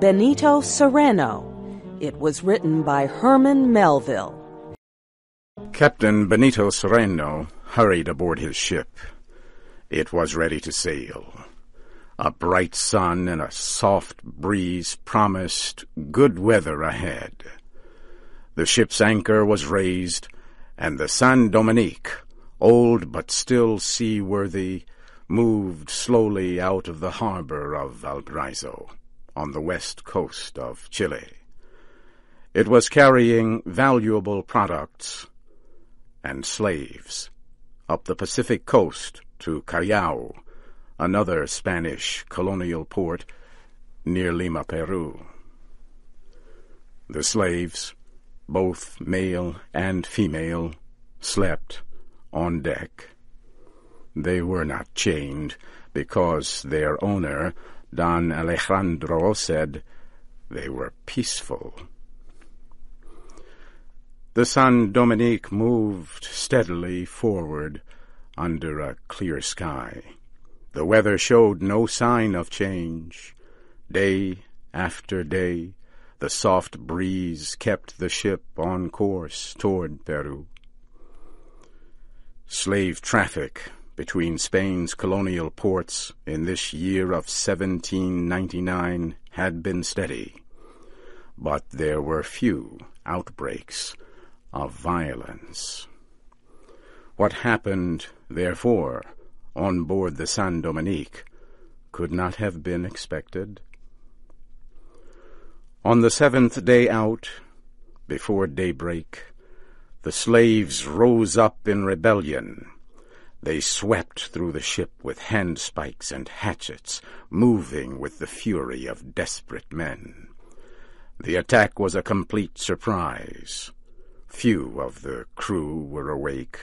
Benito Cereno. It was written by Herman Melville. Captain Benito Cereno hurried aboard his ship. It was ready to sail. A bright sun and a soft breeze promised good weather ahead. The ship's anchor was raised, and the Saint Dominique, old but still seaworthy, moved slowly out of the harbor of Valparaiso, on the west coast of Chile. It was carrying valuable products and slaves up the Pacific coast to Callao, another Spanish colonial port near Lima, Peru. The slaves, both male and female, slept on deck. They were not chained because their owner, Don Alejandro, said they were peaceful. The San Dominique moved steadily forward under a clear sky. The weather showed no sign of change. Day after day, the soft breeze kept the ship on course toward Peru. Slave traffic between Spain's colonial ports in this year of 1799 had been steady, but there were few outbreaks of violence. What happened, therefore, on board the Saint Dominique could not have been expected. On the seventh day out, before daybreak, the slaves rose up in rebellion. They swept through the ship with handspikes and hatchets, moving with the fury of desperate men. The attack was a complete surprise. Few of the crew were awake.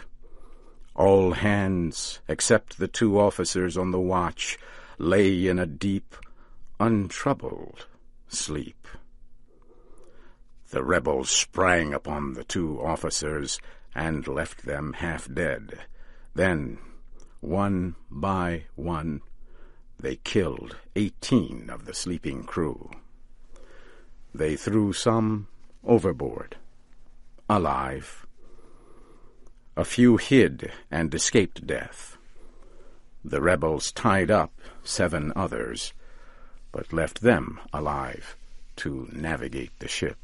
All hands, except the two officers on the watch, lay in a deep, untroubled sleep. The rebels sprang upon the two officers and left them half dead. Then, one by one, they killed 18 of the sleeping crew. They threw some overboard, alive. A few hid and escaped death. The rebels tied up 7 others, but left them alive to navigate the ship.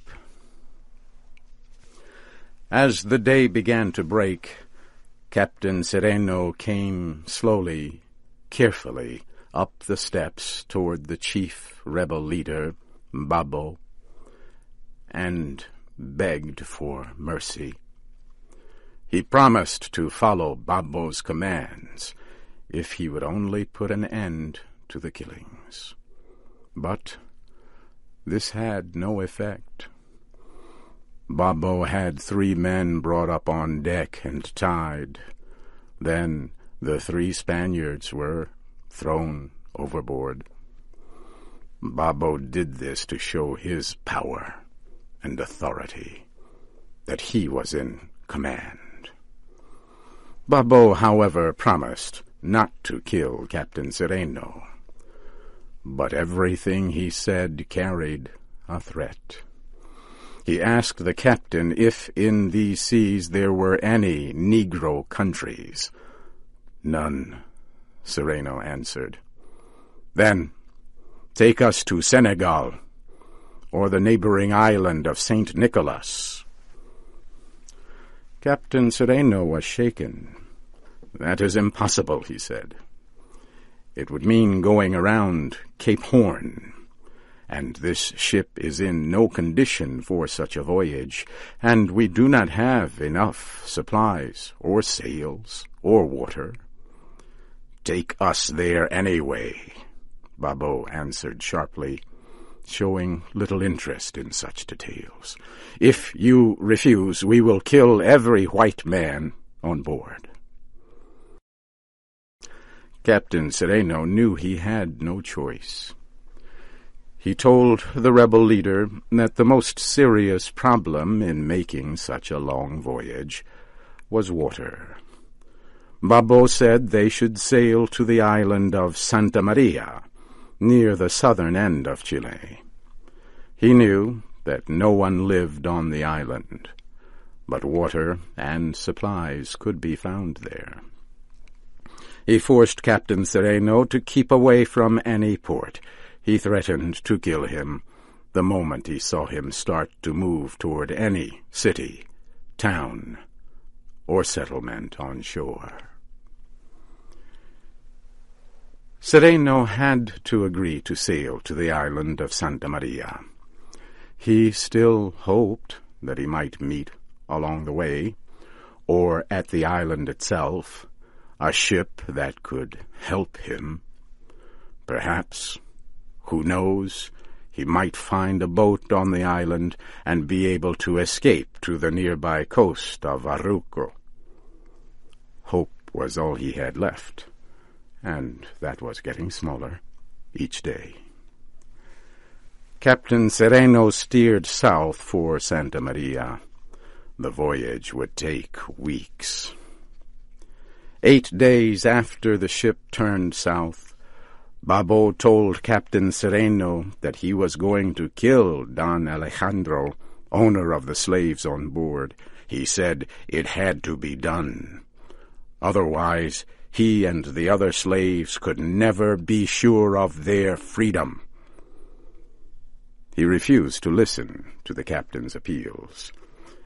As the day began to break, Captain Cereno came slowly, carefully, up the steps toward the chief rebel leader, Babo, and begged for mercy. He promised to follow Babo's commands if he would only put an end to the killings. But this had no effect. Babo had 3 men brought up on deck and tied. Then the 3 Spaniards were thrown overboard. Babo did this to show his power and authority, that he was in command. Babo, however, promised not to kill Captain Cereno, but everything he said carried a threat. He asked the captain if in these seas there were any Negro countries. "None," Cereno answered. "Then take us to Senegal, or the neighboring island of Saint Nicholas." Captain Cereno was shaken. "That is impossible," he said. "It would mean going around Cape Horn, and this ship is in no condition for such a voyage, and we do not have enough supplies, or sails, or water." "Take us there anyway," Babo answered sharply, showing little interest in such details. "If you refuse, we will kill every white man on board." Captain Cereno knew he had no choice. He told the rebel leader that the most serious problem in making such a long voyage was water. Babo said they should sail to the island of Santa Maria, near the southern end of Chile. He knew that no one lived on the island, but water and supplies could be found there. He forced Captain Cereno to keep away from any port. He threatened to kill him the moment he saw him start to move toward any city, town, or settlement on shore. Cereno had to agree to sail to the island of Santa Maria. He still hoped that he might meet along the way, or at the island itself, a ship that could help him. Perhaps, who knows, he might find a boat on the island and be able to escape to the nearby coast of Arauco. Hope was all he had left, and that was getting smaller each day. Captain Cereno steered south for Santa Maria. The voyage would take weeks. 8 days after the ship turned south, Babo told Captain Cereno that he was going to kill Don Alejandro, owner of the slaves on board. He said it had to be done. Otherwise, he and the other slaves could never be sure of their freedom. He refused to listen to the captain's appeals,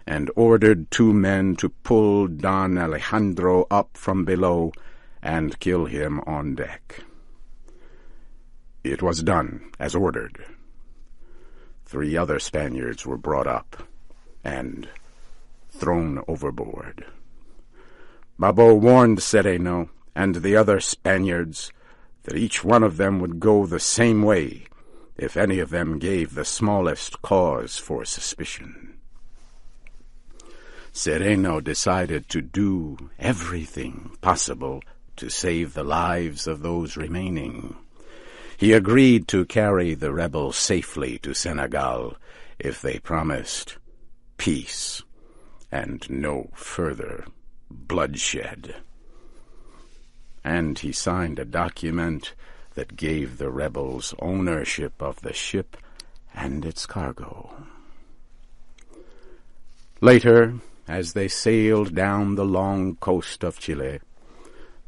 and ordered 2 men to pull Don Alejandro up from below and kill him on deck. It was done as ordered. 3 other Spaniards were brought up and thrown overboard. Babo warned Cereno and the other Spaniards that each one of them would go the same way if any of them gave the smallest cause for suspicion. Cereno decided to do everything possible to save the lives of those remaining. He agreed to carry the rebels safely to Senegal if they promised peace and no further bloodshed. And he signed a document that gave the rebels ownership of the ship and its cargo. Later, as they sailed down the long coast of Chile,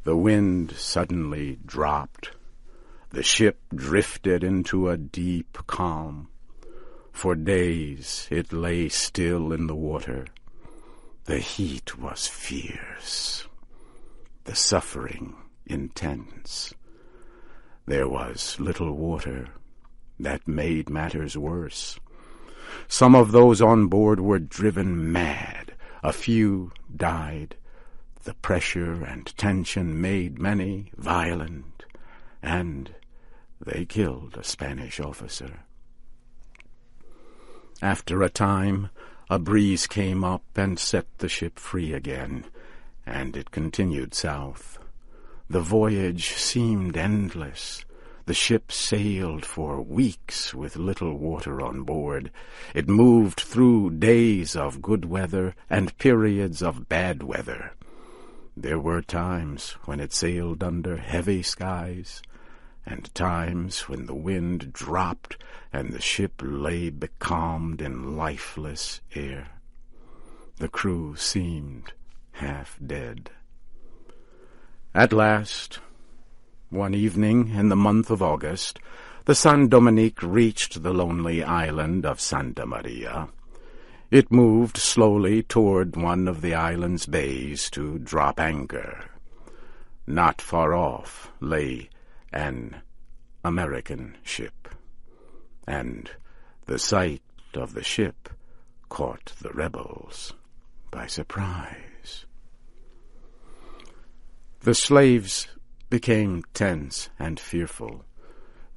the wind suddenly dropped. The ship drifted into a deep calm. For days it lay still in the water. The heat was fierce, the suffering intense. There was little water. That made matters worse. Some of those on board were driven mad. A few died. The pressure and tension made many violent, and they killed a Spanish officer. After a time, a breeze came up and set the ship free again, and it continued south. The voyage seemed endless. The ship sailed for weeks with little water on board. It moved through days of good weather and periods of bad weather. There were times when it sailed under heavy skies, and times when the wind dropped and the ship lay becalmed in lifeless air. The crew seemed half dead. At last, one evening in the month of August, the San Dominick reached the lonely island of Santa Maria. It moved slowly toward one of the island's bays to drop anchor. Not far off lay an American ship, and the sight of the ship caught the rebels by surprise. The slaves became tense and fearful.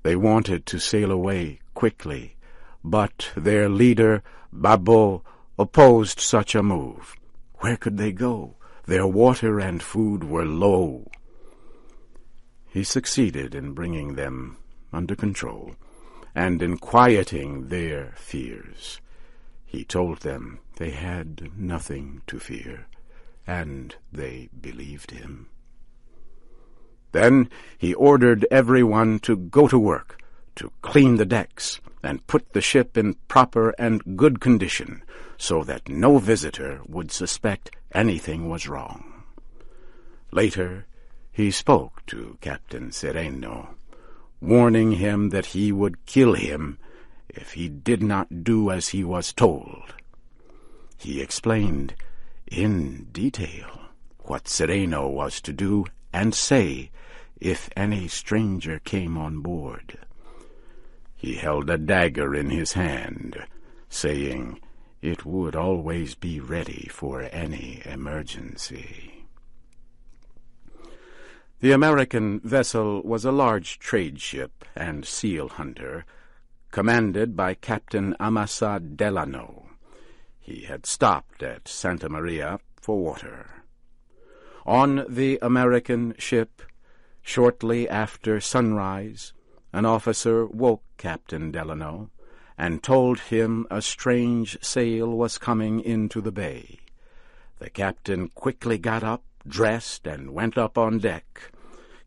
They wanted to sail away quickly, but their leader, Babo, opposed such a move. Where could they go? Their water and food were low. He succeeded in bringing them under control and in quieting their fears. He told them they had nothing to fear, and they believed him. Then he ordered everyone to go to work, to clean the decks, and put the ship in proper and good condition, so that no visitor would suspect anything was wrong. Later, he spoke to Captain Cereno, warning him that he would kill him if he did not do as he was told. He explained in detail what Cereno was to do and say if any stranger came on board. He held a dagger in his hand, saying it would always be ready for any emergency. The American vessel was a large trade ship and seal hunter, commanded by Captain Amasa Delano. He had stopped at Santa Maria for water. On the American ship, shortly after sunrise, an officer woke Captain Delano and told him a strange sail was coming into the bay. The captain quickly got up, dressed, and went up on deck.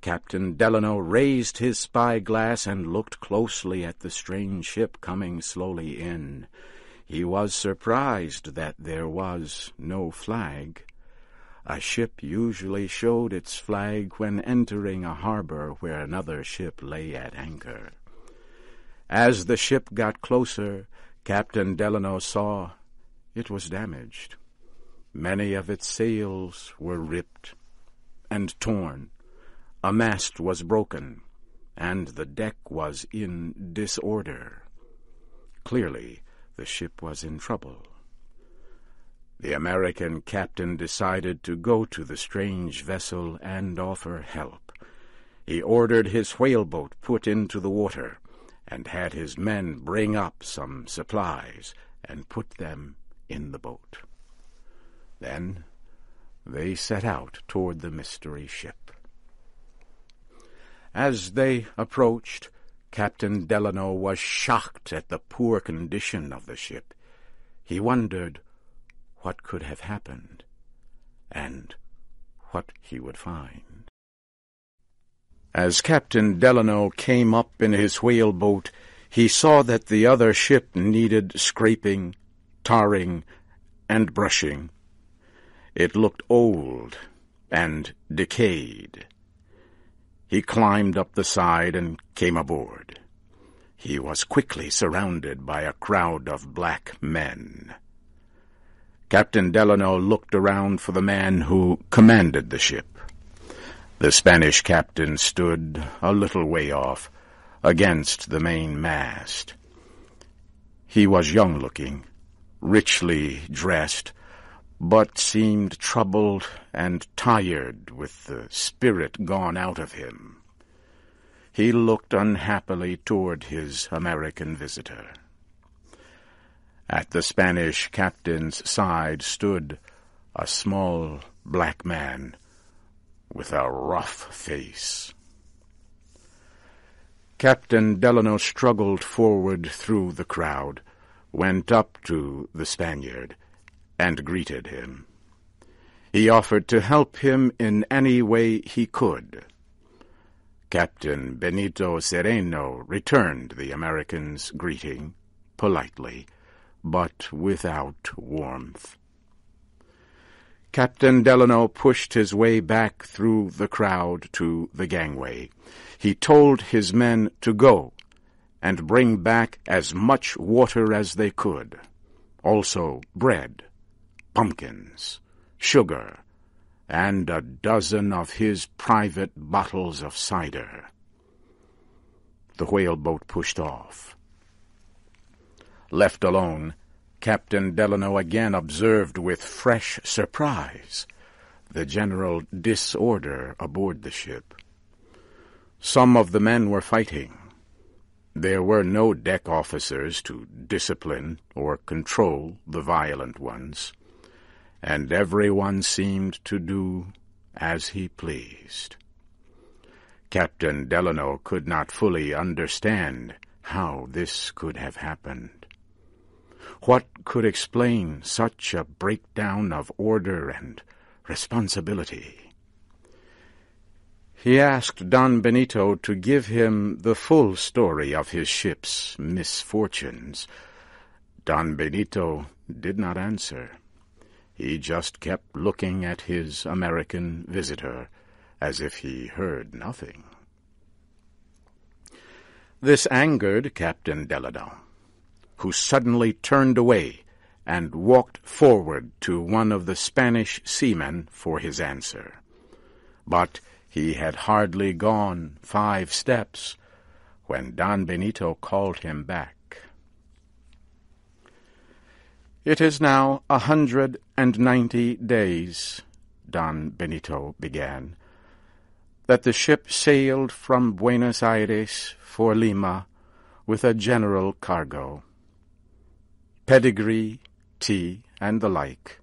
Captain Delano raised his spyglass and looked closely at the strange ship coming slowly in. He was surprised that there was no flag. A ship usually showed its flag when entering a harbor where another ship lay at anchor. As the ship got closer, Captain Delano saw it was damaged. Many of its sails were ripped and torn. A mast was broken, and the deck was in disorder. Clearly, the ship was in trouble. The American captain decided to go to the strange vessel and offer help. He ordered his whaleboat put into the water, and had his men bring up some supplies and put them in the boat. Then they set out toward the mystery ship. As they approached, Captain Delano was shocked at the poor condition of the ship. He wondered what could have happened and what he would find. As Captain Delano came up in his whaleboat, he saw that the other ship needed scraping, tarring, and brushing. It looked old and decayed. He climbed up the side and came aboard. He was quickly surrounded by a crowd of black men. Captain Delano looked around for the man who commanded the ship. The Spanish captain stood a little way off, against the main mast. He was young-looking, richly dressed, but seemed troubled and tired with the spirit gone out of him. He looked unhappily toward his American visitor. At the Spanish captain's side stood a small black man with a rough face. Captain Delano struggled forward through the crowd, went up to the Spaniard, and greeted him. He offered to help him in any way he could. Captain Benito Cereno returned the American's greeting politely, but without warmth. Captain Delano pushed his way back through the crowd to the gangway. He told his men to go and bring back as much water as they could, also bread, pumpkins, sugar, and a dozen of his private bottles of cider. The whaleboat pushed off. Left alone, Captain Delano again observed with fresh surprise the general disorder aboard the ship. Some of the men were fighting. There were no deck officers to discipline or control the violent ones, and everyone seemed to do as he pleased. Captain Delano could not fully understand how this could have happened. What could explain such a breakdown of order and responsibility? He asked Don Benito to give him the full story of his ship's misfortunes. Don Benito did not answer. He just kept looking at his American visitor, as if he heard nothing. This angered Captain Delano, who suddenly turned away and walked forward to one of the Spanish seamen for his answer. But he had hardly gone 5 steps when Don Benito called him back. "It is now 190 days, Don Benito began, that the ship sailed from Buenos Aires for Lima with a general cargo, pedigree, tea, and the like,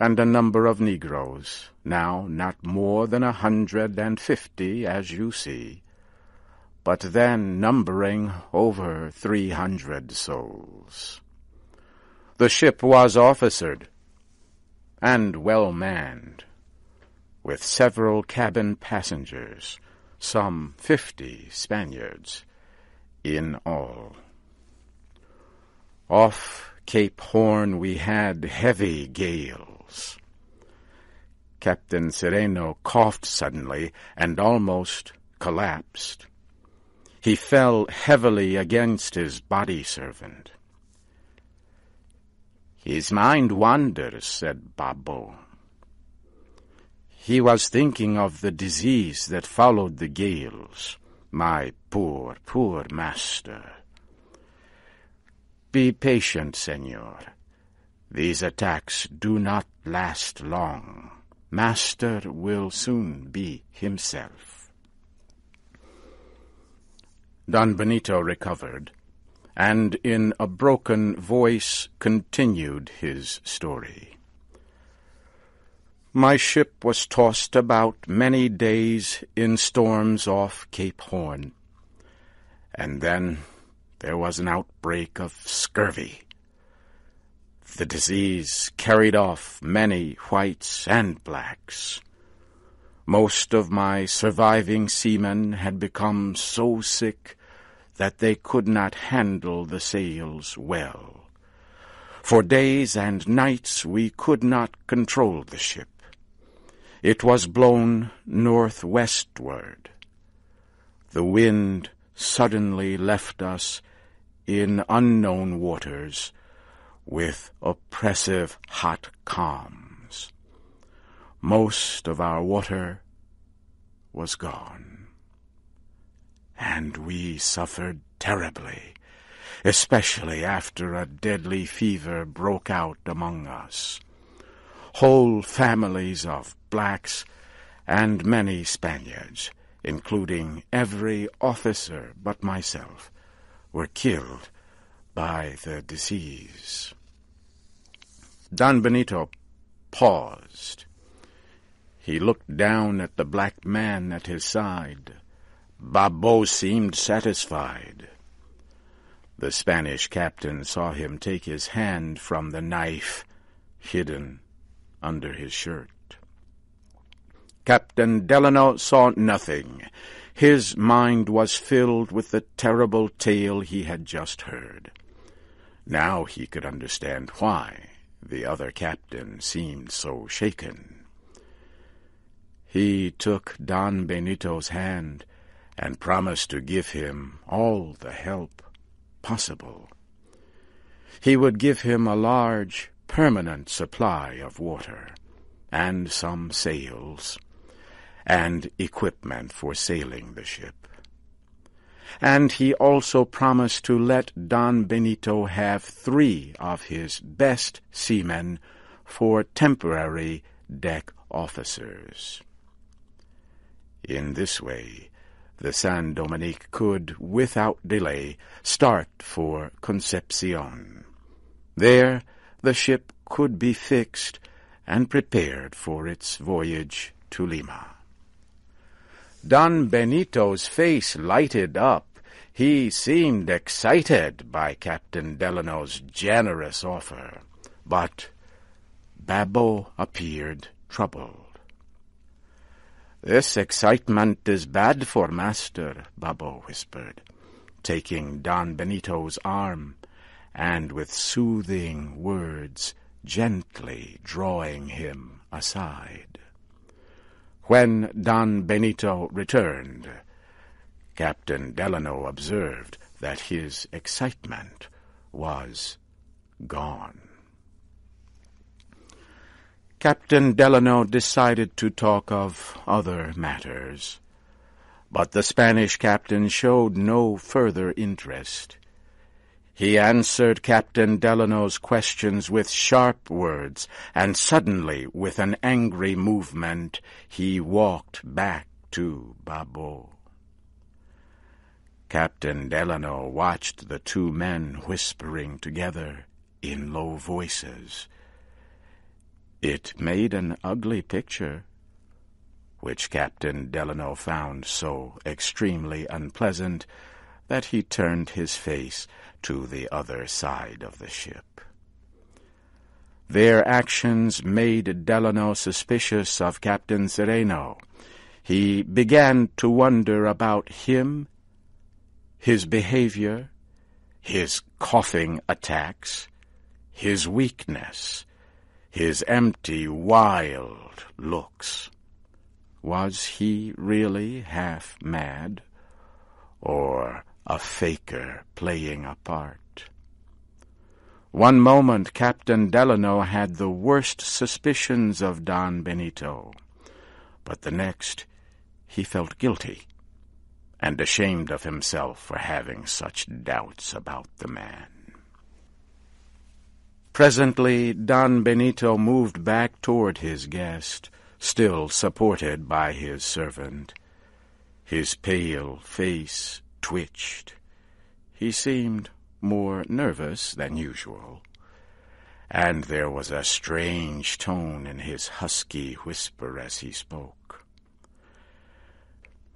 and a number of negroes, now not more than 150, as you see, but then numbering over 300 souls. The ship was officered and well manned, with several cabin passengers, some 50 Spaniards, in all. Off Cape Horn we had heavy gales." Captain Cereno coughed suddenly and almost collapsed. He fell heavily against his body servant. "His mind wanders," said Babo. "He was thinking of the disease that followed the gales. My poor, poor master. Be patient, senor. These attacks do not last long. Master will soon be himself." Don Benito recovered, and in a broken voice continued his story. "My ship was tossed about many days in storms off Cape Horn, and then there was an outbreak of scurvy. The disease carried off many whites and blacks. Most of my surviving seamen had become so sick that they could not handle the sails well. For days and nights we could not control the ship. It was blown northwestward. The wind suddenly left us in unknown waters with oppressive hot calms. Most of our water was gone, and we suffered terribly, especially after a deadly fever broke out among us. Whole families of blacks and many Spaniards, including every officer but myself, were killed by the disease." Don Benito paused. He looked down at the black man at his side. Babo seemed satisfied. The Spanish captain saw him take his hand from the knife hidden under his shirt. Captain Delano saw nothing. His mind was filled with the terrible tale he had just heard. Now he could understand why the other captain seemed so shaken. He took Don Benito's hand and promised to give him all the help possible. He would give him a large, permanent supply of water, and some sails, and equipment for sailing the ship. And he also promised to let Don Benito have 3 of his best seamen for temporary deck officers. In this way, the Saint Dominique could, without delay, start for Concepcion. There the ship could be fixed and prepared for its voyage to Lima. Don Benito's face lighted up. He seemed excited by Captain Delano's generous offer, but Babo appeared troubled. "This excitement is bad for master," Babo whispered, taking Don Benito's arm, and with soothing words gently drawing him aside. When Don Benito returned, Captain Delano observed that his excitement was gone. Captain Delano decided to talk of other matters, but the Spanish captain showed no further interest. He answered Captain Delano's questions with sharp words, and suddenly, with an angry movement, he walked back to Babo. Captain Delano watched the two men whispering together in low voices. It made an ugly picture, which Captain Delano found so extremely unpleasant that he turned his face to the other side of the ship. Their actions made Delano suspicious of Captain Cereno. He began to wonder about him, his behavior, his coughing attacks, his weakness, his empty, wild looks. Was he really half mad, or a faker playing a part? One moment Captain Delano had the worst suspicions of Don Benito, but the next he felt guilty and ashamed of himself for having such doubts about the man. Presently Don Benito moved back toward his guest, still supported by his servant. His pale face twitched. He seemed more nervous than usual, and there was a strange tone in his husky whisper as he spoke.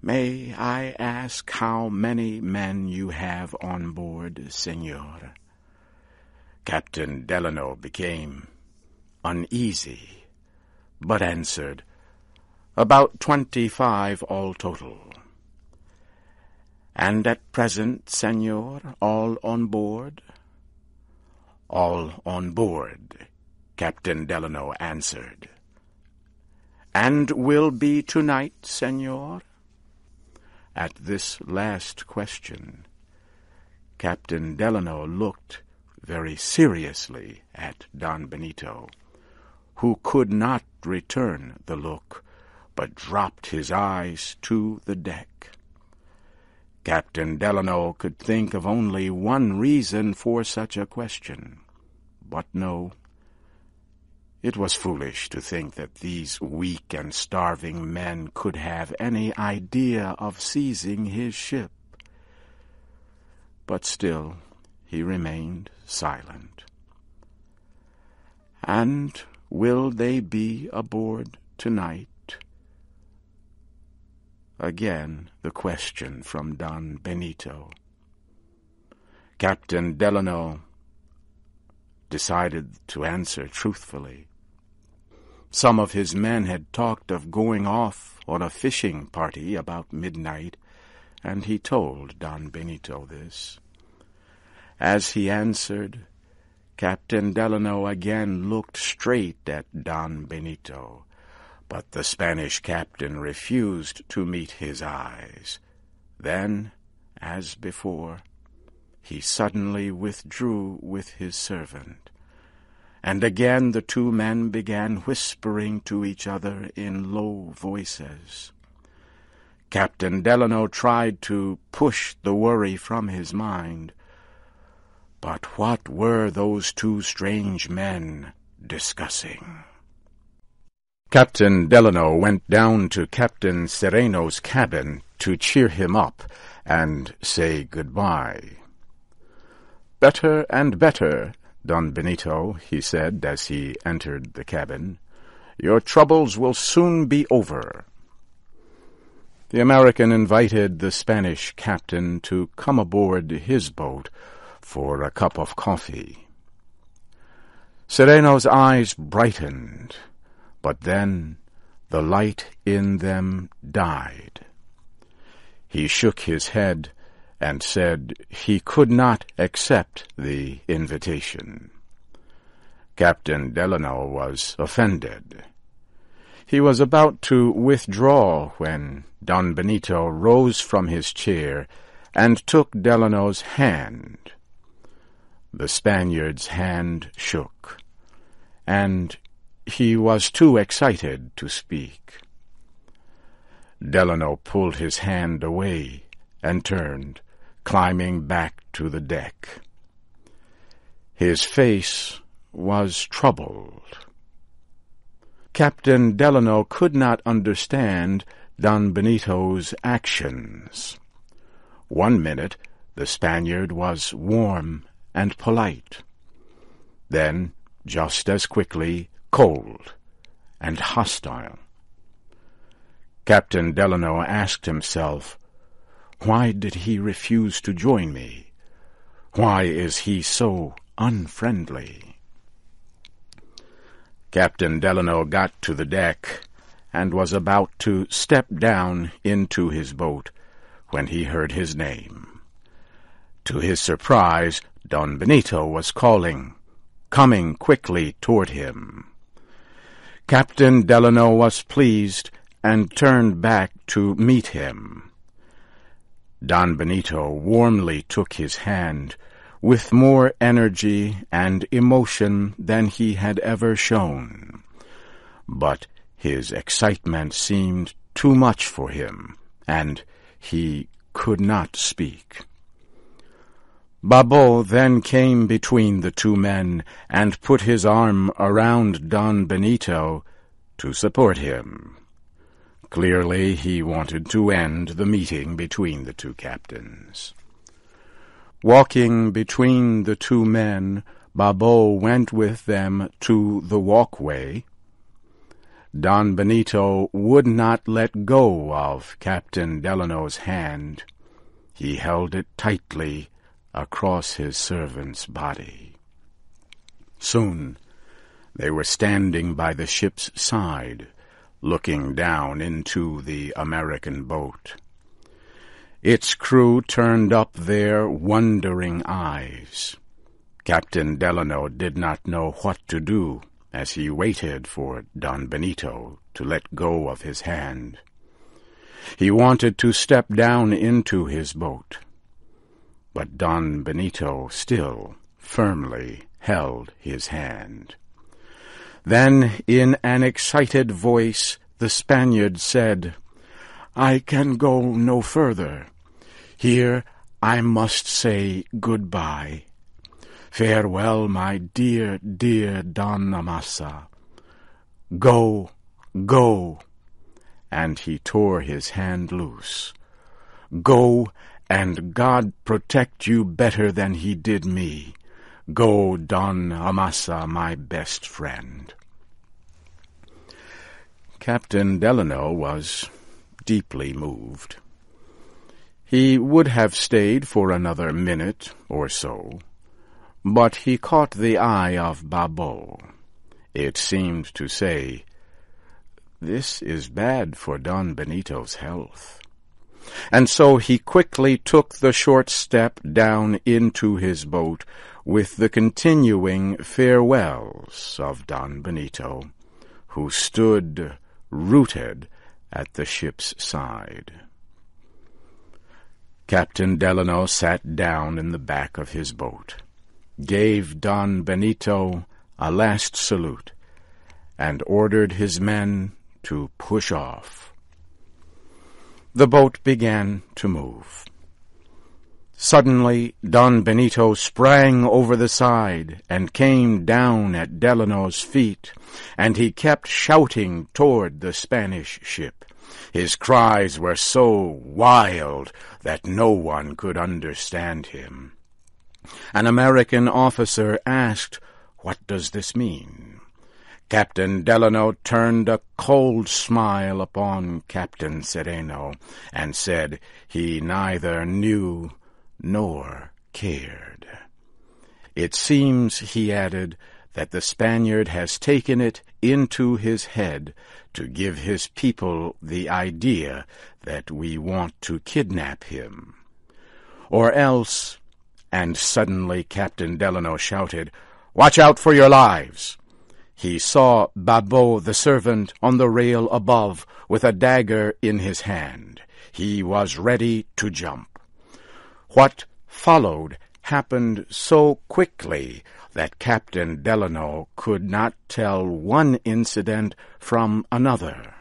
"May I ask how many men you have on board, Señor?" Captain Delano became uneasy, but answered, "About 25 all total." "And at present, Señor, all on board?" "All on board," Captain Delano answered. "And will be tonight, Señor?" At this last question, Captain Delano looked very seriously at Don Benito, who could not return the look, but dropped his eyes to the deck. Captain Delano could think of only one reason for such a question, but no, it was foolish to think that these weak and starving men could have any idea of seizing his ship. But still he remained silent. "And will they be aboard tonight?" Again the question from Don Benito. Captain Delano decided to answer truthfully. Some of his men had talked of going off on a fishing party about midnight, and he told Don Benito this. As he answered, Captain Delano again looked straight at Don Benito, but the Spanish captain refused to meet his eyes. Then, as before, he suddenly withdrew with his servant, and again the two men began whispering to each other in low voices. Captain Delano tried to push the worry from his mind, but what were those two strange men discussing? Captain Delano went down to Captain Cereno's cabin to cheer him up and say goodbye. "Better and better, Don Benito," he said as he entered the cabin. "Your troubles will soon be over." The American invited the Spanish captain to come aboard his boat for a cup of coffee. Cereno's eyes brightened, but then The light in them died. He shook his head and said he could not accept the invitation. Captain Delano was offended. He was about to withdraw when Don Benito rose from his chair and took Delano's hand. The Spaniard's hand shook, and he was too excited to speak. Delano pulled his hand away and turned, climbing back to the deck. His face was troubled. Captain Delano could not understand Don Benito's actions. 1 minute the Spaniard was warm and polite, then just as quickly cold and hostile. Captain Delano asked himself, why did he refuse to join me? Why is he so unfriendly? Captain Delano got to the deck and was about to step down into his boat when he heard his name. To his surprise, Don Benito was calling, coming quickly toward him. Captain Delano was pleased and turned back to meet him. Don Benito warmly took his hand, with more energy and emotion than he had ever shown. But his excitement seemed too much for him, and he could not speak. Babo then came between the two men and put his arm around Don Benito to support him. Clearly he wanted to end the meeting between the two captains. Walking between the two men, Babo went with them to the walkway. Don Benito would not let go of Captain Delano's hand. He held it tightly across his servant's body. Soon they were standing by the ship's side, looking down into the American boat. Its crew turned up their wondering eyes. Captain Delano did not know what to do as he waited for Don Benito to let go of his hand. He wanted to step down into his boat, but Don Benito still firmly held his hand. Then, in an excited voice, the Spaniard said, "I can go no further. Here I must say goodbye. Farewell, my dear, dear Don Amasa. Go, go." And he tore his hand loose. "Go, and God protect you better than he did me. Go, Don Amasa, my best friend." Captain Delano was deeply moved. He would have stayed for another minute or so, but he caught the eye of Babo. It seemed to say, "This is bad for Don Benito's health." And so he quickly took the short step down into his boat with the continuing farewells of Don Benito, who stood rooted at the ship's side. Captain Delano sat down in the back of his boat, gave Don Benito a last salute, and ordered his men to push off. The boat began to move. Suddenly Don Benito sprang over the side and came down at Delano's feet, and he kept shouting toward the Spanish ship. His cries were so wild that no one could understand him. An American officer asked, "What does this mean?" Captain Delano turned a cold smile upon Captain Cereno and said he neither knew nor cared. It seems, he added, that the Spaniard has taken it into his head to give his people the idea that we want to kidnap him. Or else," and suddenly Captain Delano shouted, "Watch out for your lives!" He saw Babo the servant on the rail above with a dagger in his hand. He was ready to jump. What followed happened so quickly that Captain Delano could not tell one incident from another.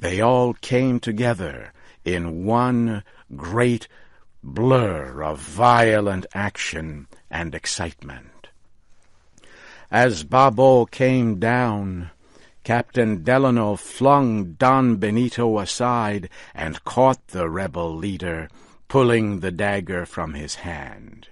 They all came together in one great blur of violent action and excitement. As Babo came down, Captain Delano flung Don Benito aside and caught the rebel leader, pulling the dagger from his hand.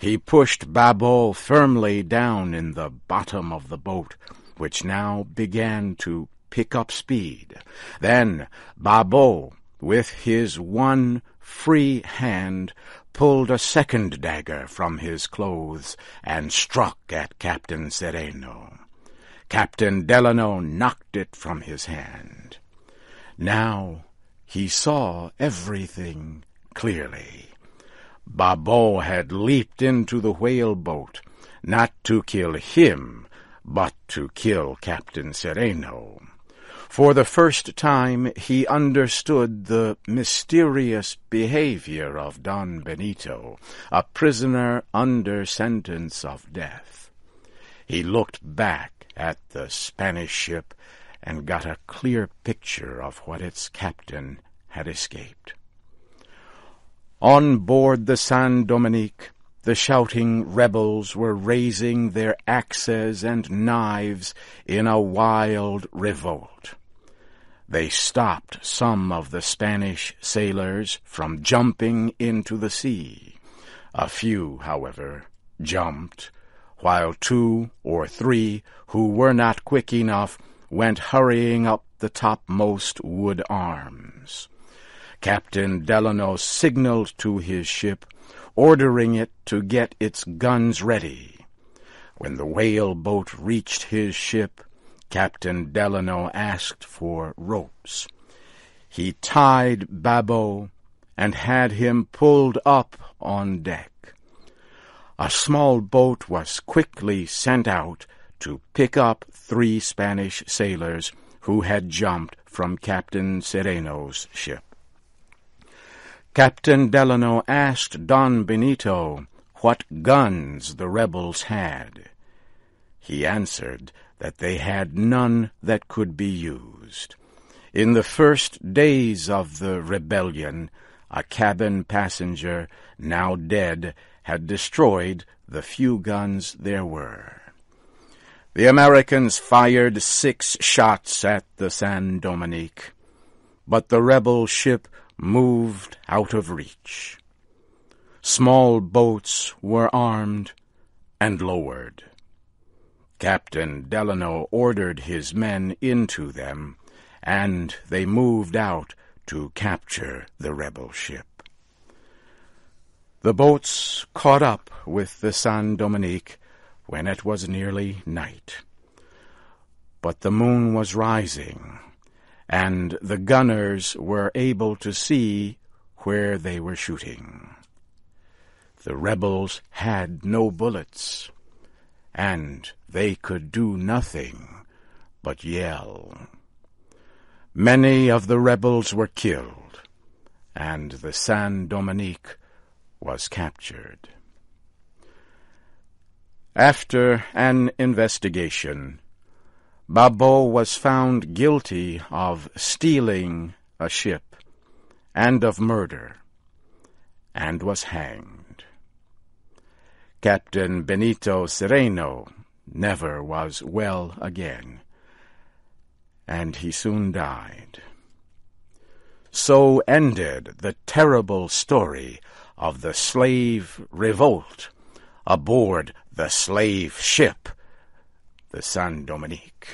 He pushed Babo firmly down in the bottom of the boat, which now began to pick up speed. Then Babo, with his one free hand, pulled a second dagger from his clothes and struck at Captain Cereno. Captain Delano knocked it from his hand. Now he saw everything clearly. Babo had leaped into the whaleboat, not to kill him, but to kill Captain Cereno. For the first time he understood the mysterious behavior of Don Benito, a prisoner under sentence of death. He looked back at the Spanish ship and got a clear picture of what its captain had escaped. On board the Saint Dominique, the shouting rebels were raising their axes and knives in a wild revolt. They stopped some of the Spanish sailors from jumping into the sea. A few, however, jumped, while 2 or 3 who were not quick enough went hurrying up the topmost wood arms. Captain Delano signaled to his ship, ordering it to get its guns ready. When the whaleboat reached his ship, Captain Delano asked for ropes. He tied Babo and had him pulled up on deck. A small boat was quickly sent out to pick up 3 Spanish sailors who had jumped from Captain Sereno's ship. Captain Delano asked Don Benito what guns the rebels had. He answered that they had none that could be used. In the first days of the rebellion, a cabin passenger, now dead, had destroyed the few guns there were. The Americans fired 6 shots at the San Dominique, but the rebel ship moved out of reach. Small boats were armed and lowered. Captain Delano ordered his men into them, and they moved out to capture the rebel ship. The boats caught up with the Saint Dominique when it was nearly night. But the moon was rising, and the gunners were able to see where they were shooting. The rebels had no bullets, and they could do nothing but yell. Many of the rebels were killed, and the Saint Dominique was captured. After an investigation, Babo was found guilty of stealing a ship and of murder, and was hanged. Captain Benito Cereno never was well again, and he soon died. So ended the terrible story of the slave revolt aboard the slave ship, the Saint Dominique.